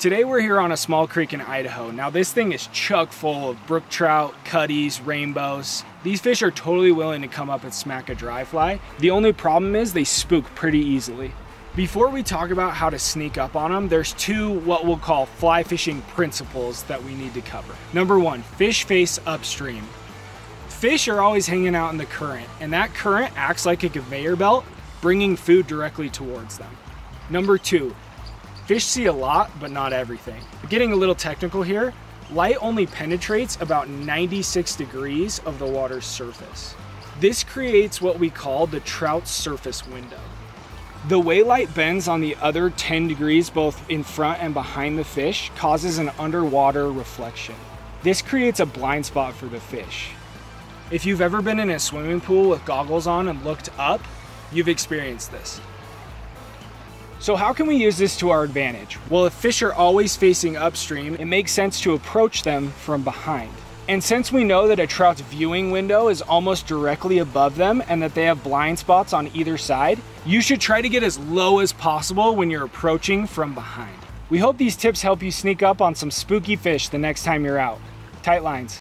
Today we're here on a small creek in Idaho. Now this thing is chock full of brook trout, cuties, rainbows. These fish are totally willing to come up and smack a dry fly. The only problem is they spook pretty easily. Before we talk about how to sneak up on them, there's two what we'll call fly fishing principles that we need to cover. Number one, fish face upstream. Fish are always hanging out in the current, and that current acts like a conveyor belt, bringing food directly towards them. Number two, fish see a lot, but not everything. Getting a little technical here, light only penetrates about 96 degrees of the water's surface. This creates what we call the trout surface window. The way light bends on the other 10 degrees, both in front and behind the fish, causes an underwater reflection. This creates a blind spot for the fish. If you've ever been in a swimming pool with goggles on and looked up, you've experienced this. So how can we use this to our advantage? Well, if fish are always facing upstream, it makes sense to approach them from behind. And since we know that a trout's viewing window is almost directly above them and that they have blind spots on either side, you should try to get as low as possible when you're approaching from behind. We hope these tips help you sneak up on some spooky fish the next time you're out. Tight lines.